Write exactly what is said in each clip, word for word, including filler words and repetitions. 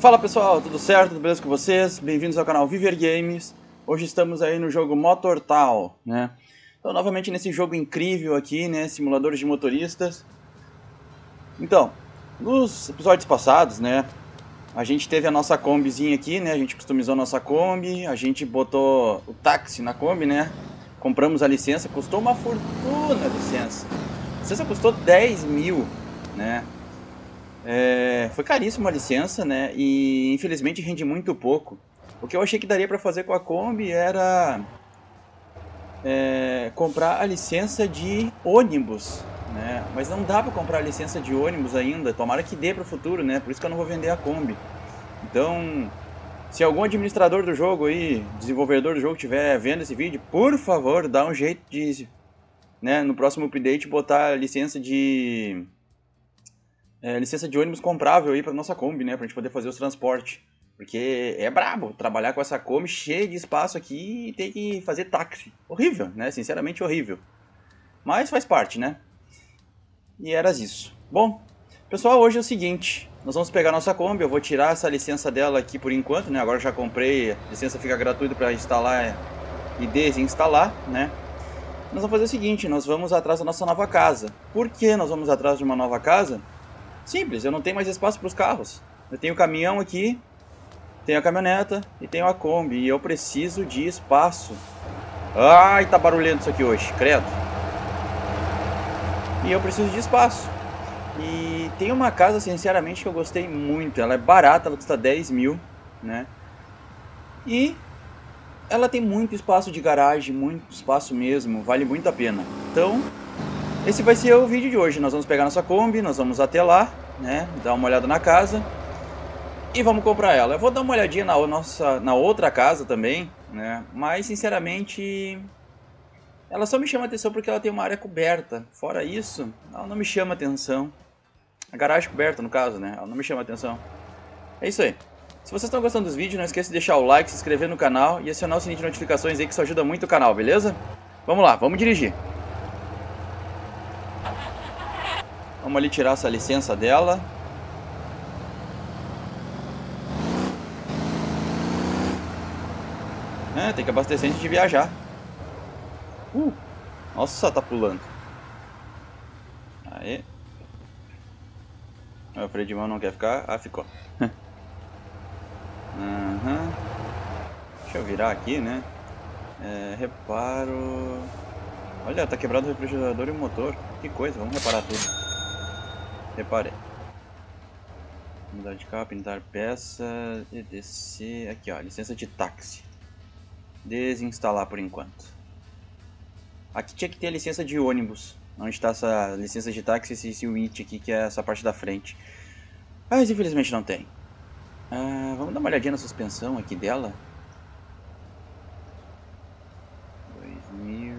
Fala pessoal, tudo certo? Tudo beleza com vocês? Bem-vindos ao canal Viver Games. Hoje estamos aí no jogo Motor Town, né? Então novamente nesse jogo incrível aqui, né? Simuladores de motoristas. Então, nos episódios passados, né? A gente teve a nossa Kombizinha aqui, né? A gente customizou a nossa Kombi, a gente botou o táxi na Kombi, né? Compramos a licença, custou uma fortuna a licença. A licença custou dez mil, né? É, foi caríssima a licença, né? E infelizmente rende muito pouco. O que eu achei que daria para fazer com a Kombi era é, comprar a licença de ônibus, né? Mas não dá para comprar a licença de ônibus ainda. Tomara que dê para o futuro, né? Por isso que eu não vou vender a Kombi. Então, se algum administrador do jogo aí, desenvolvedor do jogo, estiver vendo esse vídeo, por favor, dá um jeito de, né? No próximo update botar a licença de É, licença de ônibus comprável aí pra nossa Kombi, né? Pra gente poder fazer os transportes. Porque é brabo trabalhar com essa Kombi cheia de espaço aqui e ter que fazer táxi. Horrível, né? Sinceramente horrível. Mas faz parte, né? E era isso. Bom, pessoal, hoje é o seguinte. Nós vamos pegar a nossa Kombi. Eu vou tirar essa licença dela aqui por enquanto, né? Agora eu já comprei. A licença fica gratuita pra instalar e desinstalar, né? Nós vamos fazer o seguinte. Nós vamos atrás da nossa nova casa. Por que nós vamos atrás de uma nova casa? Simples, eu não tenho mais espaço para os carros. Eu tenho o caminhão aqui, tenho a caminhoneta e tenho a Kombi. E eu preciso de espaço. Ai, tá barulhento isso aqui hoje, credo. E eu preciso de espaço. E tem uma casa, sinceramente, que eu gostei muito. Ela é barata, ela custa dez mil, né? E ela tem muito espaço de garagem, muito espaço mesmo. Vale muito a pena. Então, esse vai ser o vídeo de hoje. Nós vamos pegar nossa Kombi, nós vamos até lá, né? Dar uma olhada na casa e vamos comprar ela. Eu vou dar uma olhadinha na, nossa, na outra casa também, né? Mas, sinceramente, ela só me chama atenção porque ela tem uma área coberta. Fora isso, ela não me chama atenção. A garagem coberta, no caso, né? Ela não me chama atenção. É isso aí. Se vocês estão gostando dos vídeos, não esqueça de deixar o like, se inscrever no canal e acionar o sininho de notificações aí, que isso ajuda muito o canal, beleza? Vamos lá, vamos dirigir. Vamos ali tirar essa licença dela. É, tem que abastecer antes de viajar. Uh, nossa, tá pulando. Aí. O freio de mão não quer ficar. Ah, ficou. Uhum. Deixa eu virar aqui, né? É, reparo. Olha, tá quebrado o refrigerador e o motor. Que coisa, vamos reparar tudo. Reparei. Mudar de carro, pintar peça, E D C. Aqui, ó, licença de táxi. Desinstalar por enquanto. Aqui tinha que ter a licença de ônibus. Onde está essa licença de táxi, esse, esse W I T aqui, que é essa parte da frente. Mas infelizmente não tem. Ah, vamos dar uma olhadinha na suspensão aqui dela. dois mil.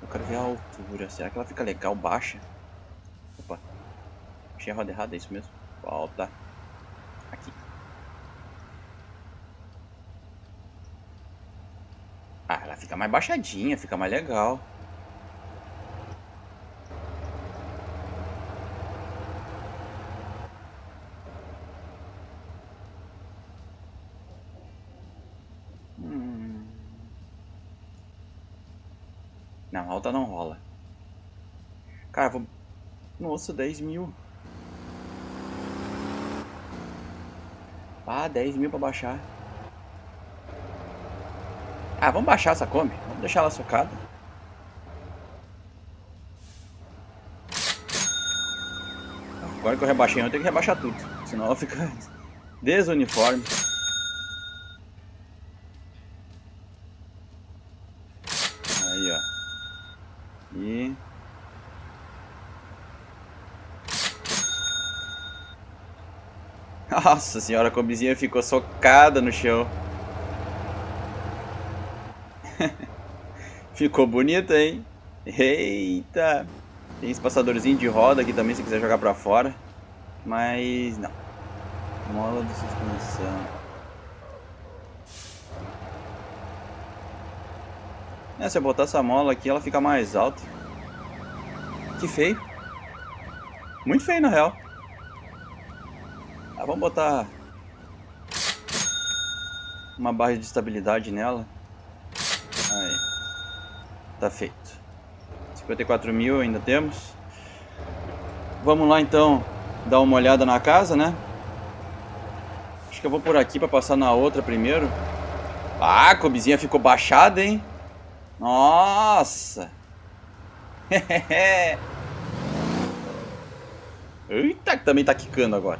Eu quero ver a altura. Será que ela fica legal baixa? Opa. Achei a roda errada, é isso mesmo? Volta. Aqui. Ah, ela fica mais baixadinha, fica mais legal. Hum. Não, alta não rola. Cara, vou... Nossa, dez mil. Ah, dez mil pra baixar. Ah, vamos baixar essa Kombi. Vamos deixar ela socada. Agora que eu rebaixei, eu tenho que rebaixar tudo. Senão ela fica desuniforme. Aí, ó. E... Nossa senhora, a Kombizinha ficou socada no chão. Ficou bonita, hein? Eita! Tem espaçadorzinho de roda aqui também, se quiser jogar pra fora. Mas não. Mola de suspensão. É, se eu botar essa mola aqui, ela fica mais alta. Que feio. Muito feio, na real. Ah, vamos botar uma barra de estabilidade nela. Aí. Tá feito. cinquenta e quatro mil ainda temos. Vamos lá então dar uma olhada na casa, né? Acho que eu vou por aqui pra passar na outra primeiro. Ah, a Kombizinha ficou baixada, hein? Nossa! Eita, que também tá quicando agora.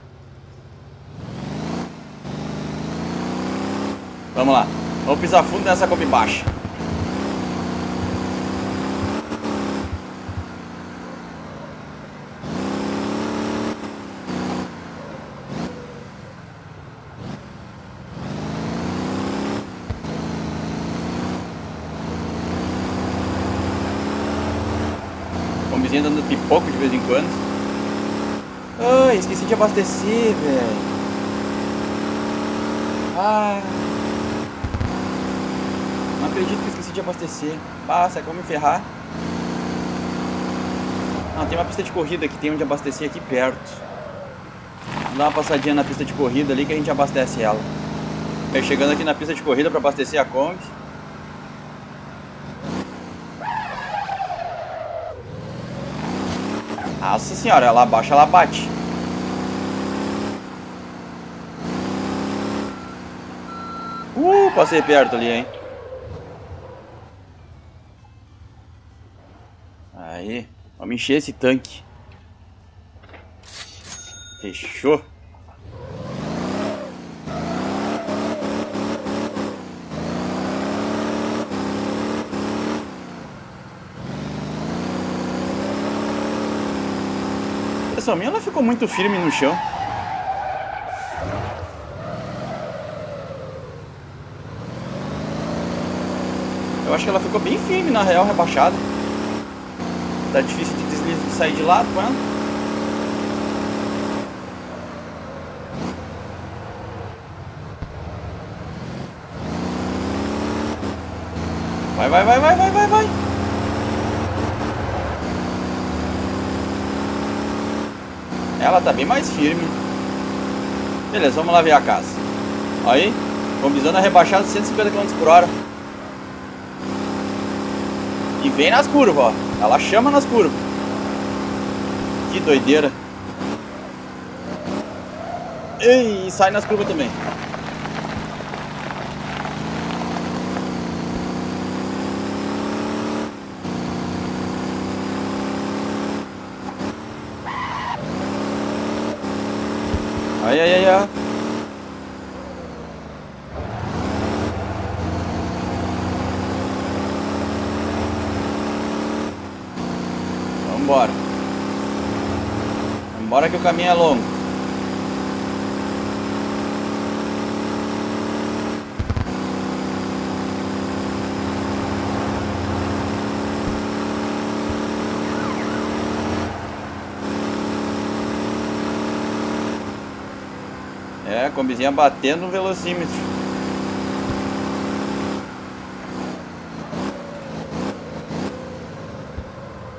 Vamos lá. Vamos pisar fundo nessa Kombi baixa. Kombizinha dando pipoco de vez em quando. Ai, esqueci de abastecer, velho. Ah... Não acredito que esqueci de abastecer. Passa, é como me ferrar. Ah, tem uma pista de corrida que tem onde abastecer aqui perto. Vamos dar uma passadinha na pista de corrida ali que a gente abastece ela. Eu chegando aqui na pista de corrida para abastecer a Kombi. Nossa senhora, ela abaixa, ela bate. Uh, passei perto ali, hein. Aí, vamos encher esse tanque. Fechou. Essa minha ela ficou muito firme no chão. Eu acho que ela ficou bem firme na real, rebaixada. Tá difícil de deslizar, de sair de lado com ela. Vai, vai, vai, vai, vai, vai, vai. Ela tá bem mais firme. Beleza, vamos lá ver a casa. Aí, combinando a rebaixada de cento e cinquenta quilômetros por hora. E vem nas curvas, ó. Ela chama nas curvas. Que doideira. E sai nas curvas também. Ai, ai, ai, ai. Vambora. Vambora que o caminho é longo. É, a Kombizinha batendo no velocímetro.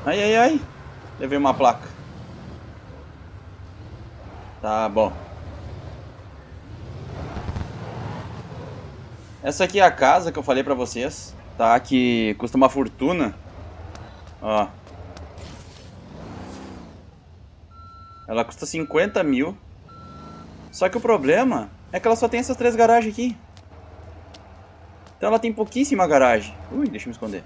Ai, ai, ai. Levei uma placa. Tá bom. Essa aqui é a casa que eu falei pra vocês, tá? Que custa uma fortuna. Ó. Ela custa cinquenta mil. Só que o problema é que ela só tem essas três garagens aqui. Então ela tem pouquíssima garagem. Ui, deixa eu me esconder.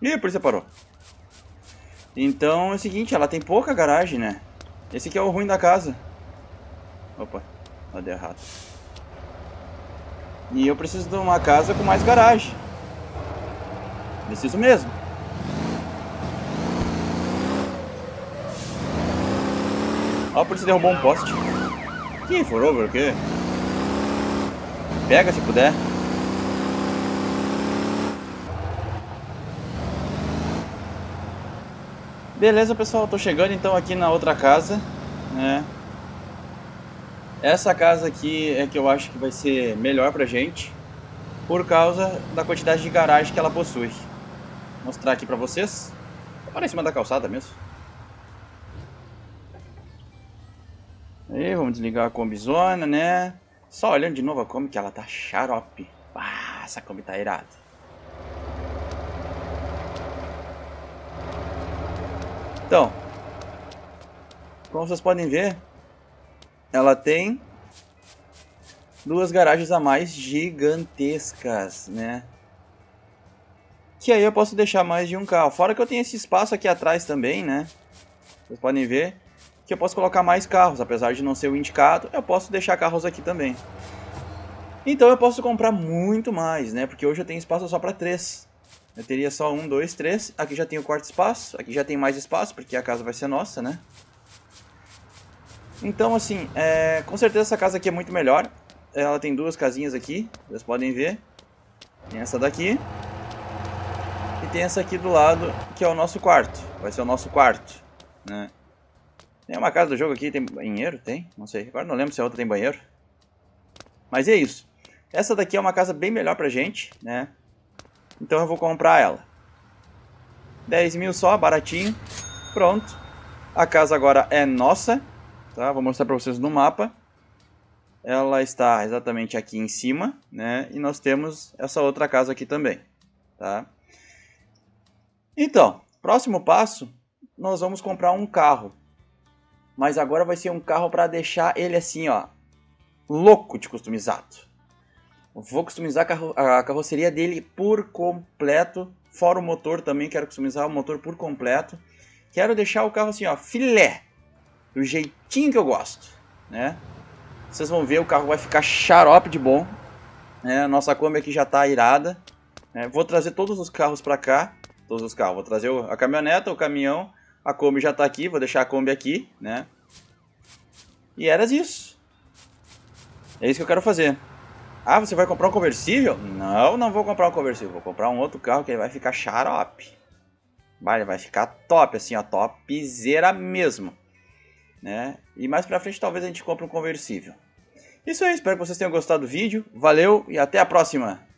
Ih, a polícia parou. Então é o seguinte, ela tem pouca garagem, né? Esse aqui é o ruim da casa. Opa, deu errado. E eu preciso de uma casa com mais garagem. Preciso mesmo. Ó, a polícia derrubou um poste. Ih, furou, por quê? Pega se puder. Beleza, pessoal, tô chegando então aqui na outra casa, né? Essa casa aqui é que eu acho que vai ser melhor pra gente, por causa da quantidade de garagem que ela possui. Vou mostrar aqui pra vocês. Para em cima da calçada mesmo. Vamos desligar a combizona, né? Só olhando de novo a Kombi, que ela tá xarope. Ah, essa Kombi tá irada. Então, como vocês podem ver, ela tem duas garagens a mais gigantescas, né? Que aí eu posso deixar mais de um carro. Fora que eu tenho esse espaço aqui atrás também, né? Vocês podem ver que eu posso colocar mais carros. Apesar de não ser o indicado, eu posso deixar carros aqui também. Então eu posso comprar muito mais, né? Porque hoje eu tenho espaço só para três. Eu teria só um, dois, três. Aqui já tem o quarto espaço. Aqui já tem mais espaço, porque a casa vai ser nossa, né? Então, assim, é... com certeza essa casa aqui é muito melhor. Ela tem duas casinhas aqui, vocês podem ver. Tem essa daqui. E tem essa aqui do lado, que é o nosso quarto. Vai ser o nosso quarto, né? Tem uma casa do jogo aqui, tem banheiro? Tem? Não sei. Agora não lembro se a outra tem banheiro. Mas é isso. Essa daqui é uma casa bem melhor pra gente, né? Então eu vou comprar ela. dez mil só, baratinho. Pronto. A casa agora é nossa. Tá? Vou mostrar pra vocês no mapa. Ela está exatamente aqui em cima, né? E nós temos essa outra casa aqui também, tá? Então, próximo passo, nós vamos comprar um carro. Mas agora vai ser um carro para deixar ele assim, ó, louco de customizado. Vou customizar a carroceria dele por completo, fora o motor também, quero customizar o motor por completo. Quero deixar o carro assim, ó, filé, do jeitinho que eu gosto, né? Vocês vão ver, o carro vai ficar xarope de bom. É, nossa Kombi aqui já tá irada. É, vou trazer todos os carros pra cá. Todos os carros. Vou trazer a caminhoneta, o caminhão. A Kombi já tá aqui. Vou deixar a Kombi aqui, né? E era isso. É isso que eu quero fazer. Ah, você vai comprar um conversível? Não, não vou comprar um conversível. Vou comprar um outro carro que ele vai ficar xarope. Vai, vai ficar top, assim, ó. Topzera mesmo. Né? E mais pra frente talvez a gente compre um conversível. Isso aí, espero que vocês tenham gostado do vídeo. Valeu e até a próxima!